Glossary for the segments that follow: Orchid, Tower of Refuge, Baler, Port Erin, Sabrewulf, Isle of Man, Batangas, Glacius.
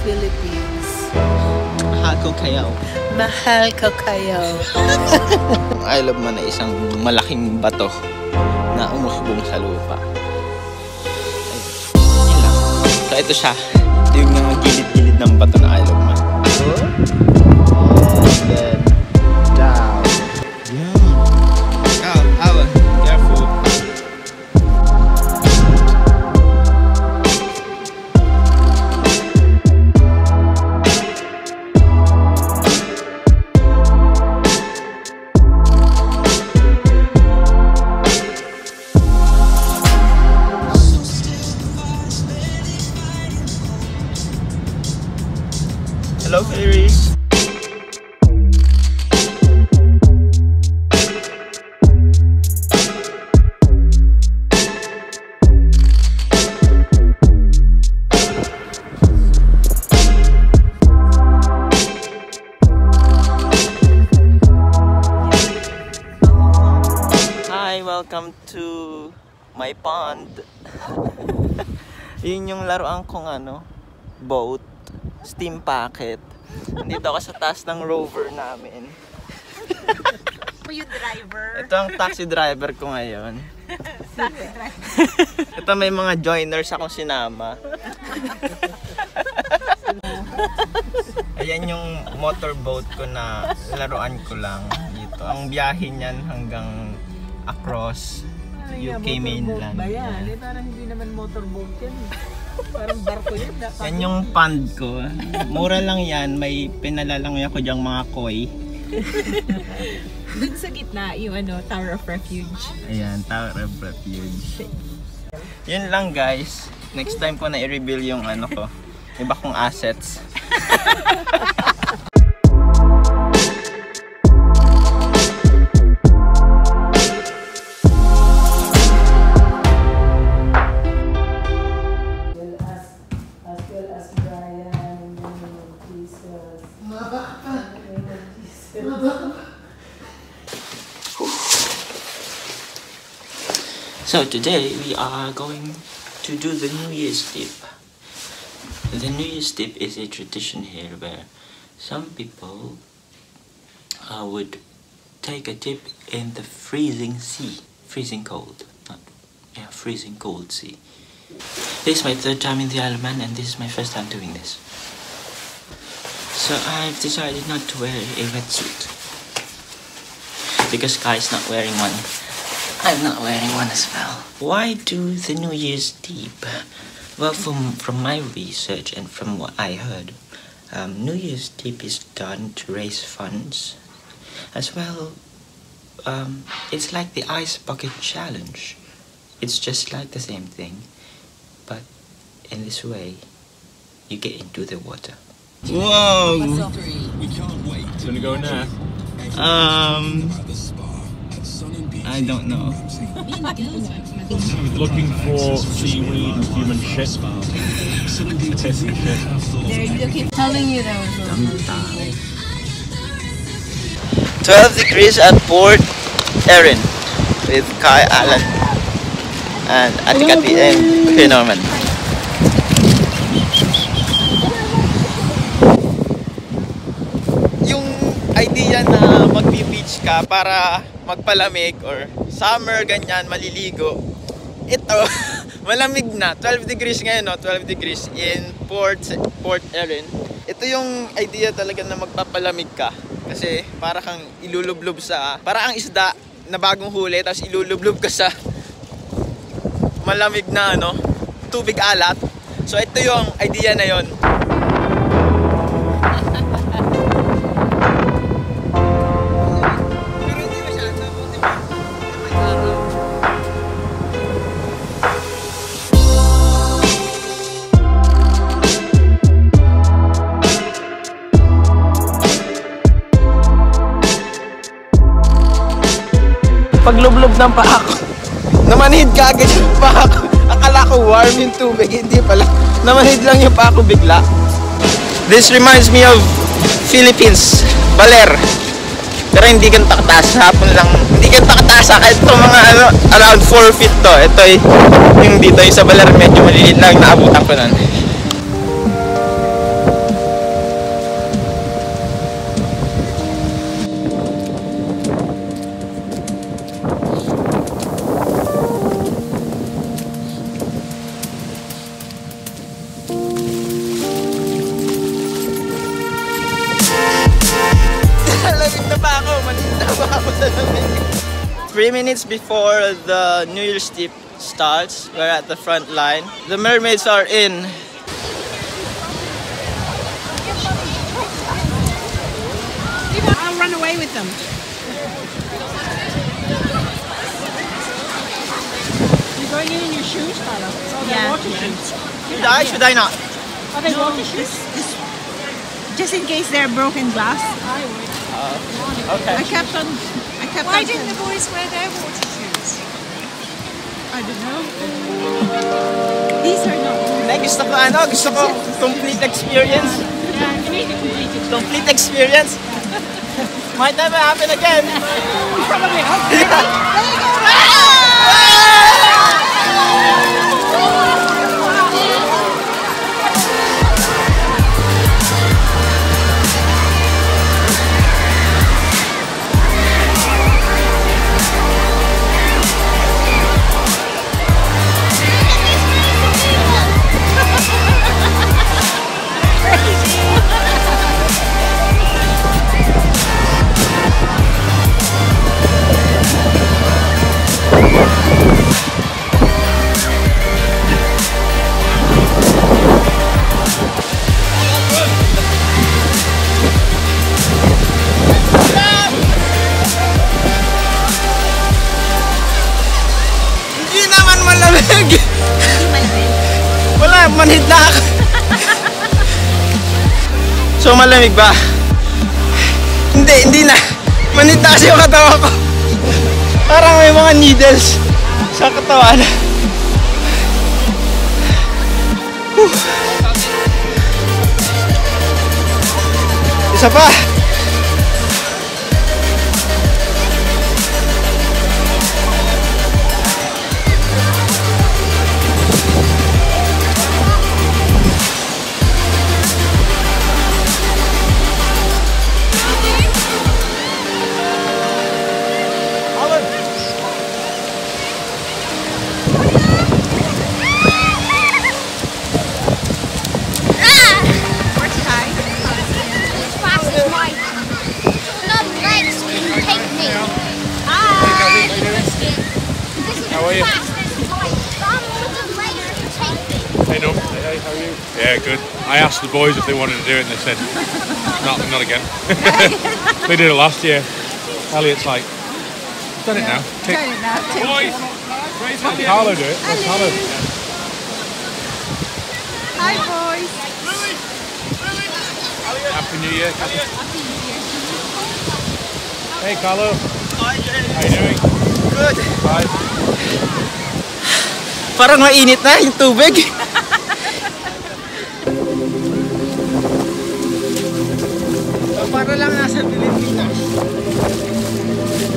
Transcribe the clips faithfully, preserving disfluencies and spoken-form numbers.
Philippines. Mahal ko kayo. Mahal ko kayo. Ang Isle of Man ay isang malaking bato na umusbong sa lupa. Ay, yun lang. So ito siya. Ito yung mga gilid-gilid ng bato na Isle of Man. And then down. Yeah. Down, Alan. Careful. Hello, fairies. Hi, welcome to my pond. Yun yung laruan kong ano, boat. Steam packet. Nandito ako sa taas ng rover namin. Are you driver? Ito ang taxi driver ko ngayon. Taxi driver. Ito may mga joiners akong sinama. Ayan yung motorboat ko na laruan ko lang dito. Ang biyahe niyan hanggang across U K mainland. Ba yan? Eh, parang hindi naman motorboat yan. Parang barko yun. Yan yung pond ko. Mura lang yan. May pinalalangay ako dyang mga koi. Dun sa gitna, yung ano, Tower of Refuge. Ayan, Tower of Refuge. Yun lang guys. Next time ko na i-reveal yung ano ko. Iba kong assets. So today we are going to do the New Year's dip. The New Year's dip is a tradition here where some people uh, would take a dip in the freezing sea, freezing cold, not yeah, freezing cold sea. This is my third time in the Isle of Man, and this is my first time doing this. So I've decided not to wear a wetsuit because Kai's not wearing one. I'm not wearing one as well. Why do the New Year's dip? Well, from, from my research and from what I heard, um, New Year's dip is done to raise funds. As well, um, it's like the Ice Bucket Challenge. It's just like the same thing, but in this way, you get into the water. Whoa! We can't wait. Do you wanna go now? Um... I don't know. Looking for seaweed and human shit. They're looking, telling you that was twelve degrees at Port Erin with Kai, Alan, and Atikati and K. Norman. Yung idea na magbe-beach ka para magpalamig or summer, ganyan, maliligo. Ito, malamig na. twelve degrees ngayon, no? twelve degrees in Port, Port Erin. Ito yung idea talaga na magpapalamig ka. Kasi para kang ilulublob sa... Para ang isda na bagong huli, tapos ilulublob ka sa malamig na, ano, tubig alat. So ito yung idea na yon. Paglublog ng paa ko. Namanhid ka agad yung paa ko. Akala ko warm yung tubig, hindi pala. Namanhid lang yung paa ko bigla. This reminds me of Philippines, Baler. Pero hindi ganito kataas, hapon lang. Hindi ganito kataas, ito mga ano, around four feet to. Ito yung dito, yung sa Baler medyo maliliit lang, naabutan ko nun. pa ako, matinda pa ako sa lamig. Three minutes before the New Year's tip starts, we're at the front line. The mermaids are in. I'll run away with them. You're going in in your shoes, Carla. Oh, they're yeah. water shoes. Should I? Should I not? Are they no, water shoes? This, this. Just in case they're broken glass. I would. Uh, okay. I kept on. I kept Why on didn't the boys wear their water shoes? I don't know. These are not. Like, gusto ko ano? Gusto ko complete experience. Yeah, you need a complete experience. Complete experience. Might never happen again. Probably. There you go. So malamig ba? Hindi, hindi na. Manhid na kasi yung katawan ko. Parang may mga needles sa katawan. Whew. Isa pa. The boys, if they wanted to do it, and they said, "Not, not again." They did it last year. Elliot's like, "Done it now." Take, done it now. Take boys, it. Carlo do it. Carlo. Hi boys. Happy New Year. Happy New Year. Hey Carlo. How you doing? Good. Hi. Parang mainit na yung tubig. Para lang nasa Pilipinas.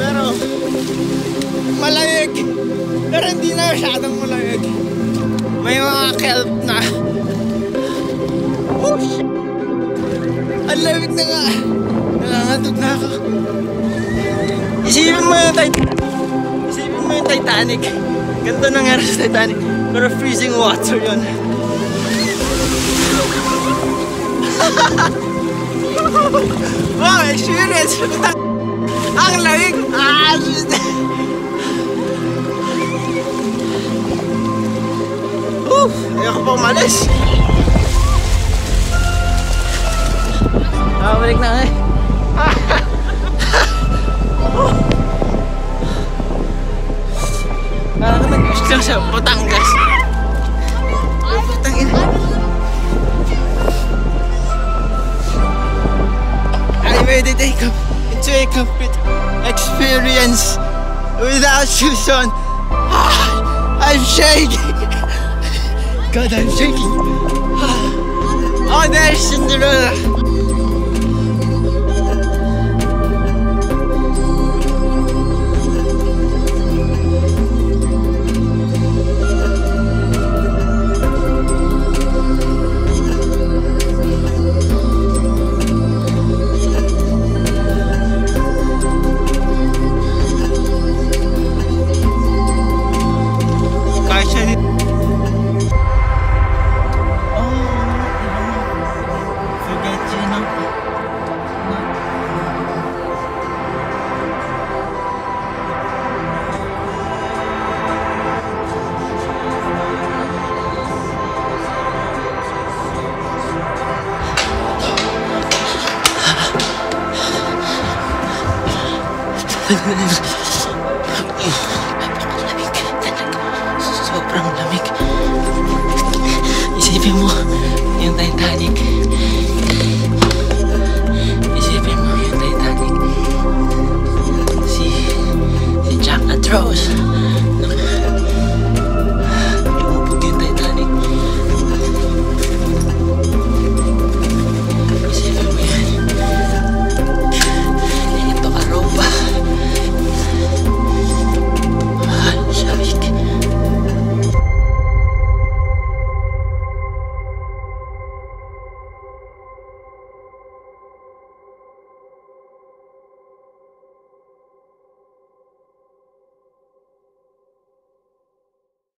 Pero malayag. Pero hindi na masyadong malayag. May mga kelp na. Oh shit! Ang lamig na nga. Nalangatog na ako. Isipin mo yung Titanic. Isipin mo yung Titanic. Ganto nangyari sa Titanic. Pero freezing water yun. Hahaha! Wow, experience! Ang lamig! Ah, Oof! Ayoko pa umalis! Nakabalik na eh! Parang nag-gusto lang sa Batangas! Putang ina! They take up into a complete experience without shoes on. Ah, I'm shaking. God, I'm shaking. Ah. Oh, there's Cinderella. Forget Lamig. Sobrang lamig. Isipin mo, yung Titanic. Isipin mo, yung Titanic. Si, si Jack Atros.